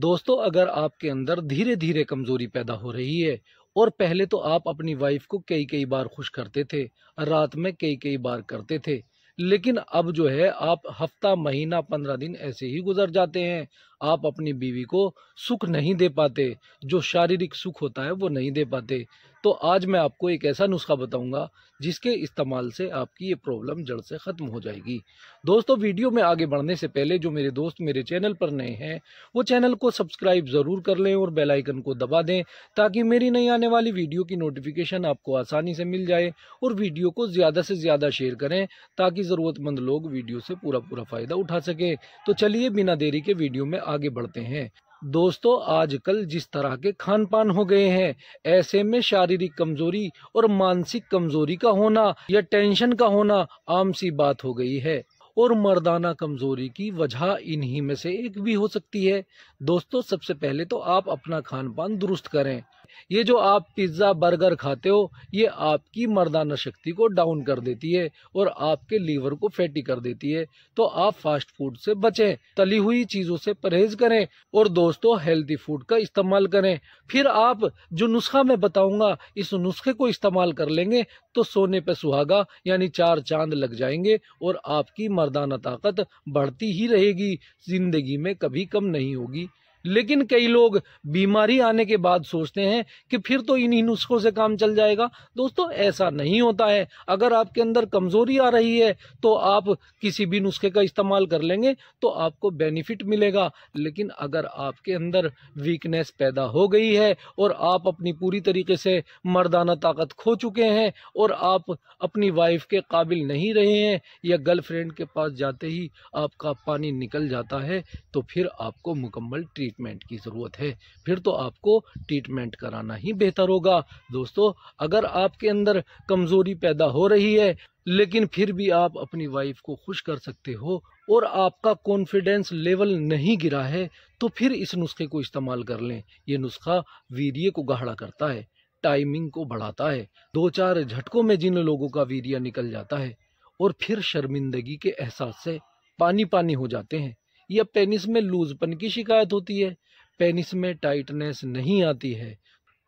दोस्तों, अगर आपके अंदर धीरे धीरे कमज़ोरी पैदा हो रही है और पहले तो आप अपनी वाइफ को कई कई बार खुश करते थे, रात में कई कई बार करते थे, लेकिन अब जो है आप हफ्ता, महीना, 15 दिन ऐसे ही गुजर जाते हैं। आप अपनी बीवी को सुख नहीं दे पाते, जो शारीरिक सुख होता है वो नहीं दे पाते। तो आज मैं आपको एक ऐसा नुस्खा बताऊंगा जिसके इस्तेमाल से आपकी ये प्रॉब्लम जड़ से ख़त्म हो जाएगी। दोस्तों, वीडियो में आगे बढ़ने से पहले जो मेरे दोस्त मेरे चैनल पर नए हैं वो चैनल को सब्सक्राइब ज़रूर कर लें और बेल आइकन को दबा दें ताकि मेरी नई आने वाली वीडियो की नोटिफिकेशन आपको आसानी से मिल जाए, और वीडियो को ज़्यादा से ज़्यादा शेयर करें ताकि ज़रूरतमंद लोग वीडियो से पूरा फ़ायदा उठा सकें। तो चलिए बिना देरी के वीडियो में आगे बढ़ते हैं। दोस्तों, आजकल जिस तरह के खान पान हो गए हैं, ऐसे में शारीरिक कमजोरी और मानसिक कमजोरी का होना या टेंशन का होना आम सी बात हो गई है, और मर्दाना कमजोरी की वजह इन्हीं में से एक भी हो सकती है। दोस्तों, सबसे पहले तो आप अपना खान पान दुरुस्त करें। ये जो आप पिज्ज़ा बर्गर खाते हो, ये आपकी मर्दाना शक्ति को डाउन कर देती है और आपके लीवर को फैटी कर देती है। तो आप फास्ट फूड से बचें, तली हुई चीज़ों से परहेज करें और दोस्तों हेल्दी फूड का इस्तेमाल करें। फिर आप जो नुस्खा मैं बताऊंगा, इस नुस्खे को इस्तेमाल कर लेंगे तो सोने पे सुहागा यानी 4 चांद लग जाएंगे और आपकी मर्दाना ताकत बढ़ती ही रहेगी, जिंदगी में कभी कम नहीं होगी। लेकिन कई लोग बीमारी आने के बाद सोचते हैं कि फिर तो इन्हीं नुस्खों से काम चल जाएगा। दोस्तों, ऐसा नहीं होता है। अगर आपके अंदर कमजोरी आ रही है तो आप किसी भी नुस्खे का इस्तेमाल कर लेंगे तो आपको बेनिफिट मिलेगा, लेकिन अगर आपके अंदर वीकनेस पैदा हो गई है और आप अपनी पूरी तरीके से मर्दाना ताकत खो चुके हैं और आप अपनी वाइफ के काबिल नहीं रहे हैं या गर्लफ्रेंड के पास जाते ही आपका पानी निकल जाता है, तो फिर आपको मुकम्मल ट्रीटमेंट की ज़रूरत है। फिर तो आपको ट्रीटमेंट कराना ही बेहतर होगा। दोस्तों, अगर आपके अंदर कमज़ोरी पैदा हो रही है लेकिन फिर भी आप अपनी वाइफ को खुश कर सकते हो और आपका कॉन्फिडेंस लेवल नहीं गिरा है, तो फिर इस नुस्खे को इस्तेमाल कर लें। ये नुस्खा वीर्य को गाढ़ा करता है, टाइमिंग को बढ़ाता है। 2-4 झटकों में जिन लोगों का वीर्य निकल जाता है और फिर शर्मिंदगी के एहसास से पानी हो जाते हैं या पेनिस में लूजपन की शिकायत होती है, पेनिस में टाइटनेस नहीं आती है,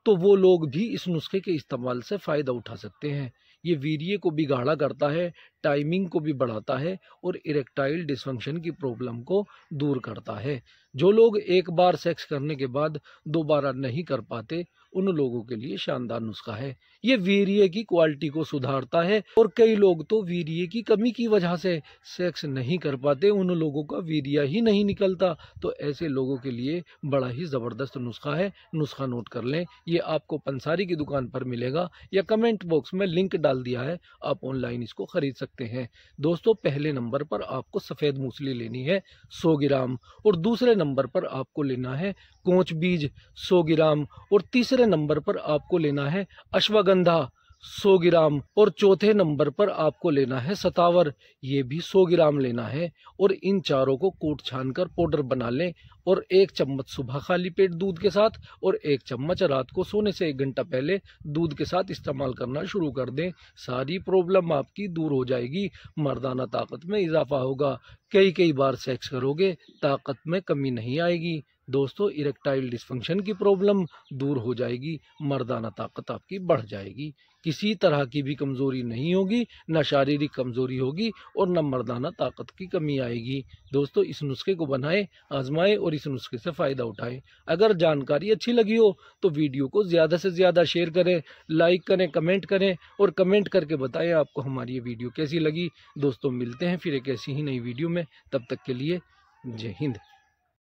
तो वो लोग भी इस नुस्खे के इस्तेमाल से फ़ायदा उठा सकते हैं। ये वीर्य को भी गाढ़ा करता है, टाइमिंग को भी बढ़ाता है और इरेक्टाइल डिसफंक्शन की प्रॉब्लम को दूर करता है। जो लोग एक बार सेक्स करने के बाद दोबारा नहीं कर पाते, उन लोगों के लिए शानदार नुस्खा है। ये वीर्य की क्वालिटी को सुधारता है और कई लोग तो वीर्य की कमी की वजह से सेक्स नहीं कर पाते, उन लोगों का वीर्य ही नहीं निकलता। तो ऐसे लोगों के लिए बड़ा ही ज़बरदस्त नुस्खा है। नुस्खा नोट कर लें, ये आपको पंसारी की दुकान पर मिलेगा या कमेंट बॉक्स में लिंक डाल दिया है, आप ऑनलाइन इसको खरीद सकते हैं। दोस्तों, पहले नंबर पर आपको सफेद मूसली लेनी है 100 ग्राम, और दूसरे नंबर पर आपको लेना है कोंच बीज 100 ग्राम, और तीसरे नंबर पर आपको लेना है अश्वगंधा 100 ग्राम, और चौथे नंबर पर आपको लेना है सतावर, ये भी 100 ग्राम लेना है। और इन चारों को कूट छान कर पाउडर बना लें और 1 चम्मच सुबह खाली पेट दूध के साथ और 1 चम्मच रात को सोने से 1 घंटा पहले दूध के साथ इस्तेमाल करना शुरू कर दें। सारी प्रॉब्लम आपकी दूर हो जाएगी, मर्दाना ताकत में इजाफा होगा, कई बार सेक्स करोगे, ताकत में कमी नहीं आएगी। दोस्तों, इरेक्टाइल डिसफंक्शन की प्रॉब्लम दूर हो जाएगी, मर्दाना ताकत आपकी बढ़ जाएगी, किसी तरह की भी कमज़ोरी नहीं होगी, ना शारीरिक कमज़ोरी होगी और ना मर्दाना ताकत की कमी आएगी। दोस्तों, इस नुस्खे को बनाएं, आजमाएं और इस नुस्खे से फ़ायदा उठाएं। अगर जानकारी अच्छी लगी हो तो वीडियो को ज़्यादा से ज़्यादा शेयर करें, लाइक करें, कमेंट करें, और कमेंट करके बताएं आपको हमारी ये वीडियो कैसी लगी। दोस्तों, मिलते हैं फिर एक ऐसी ही नई वीडियो में, तब तक के लिए जय हिंद।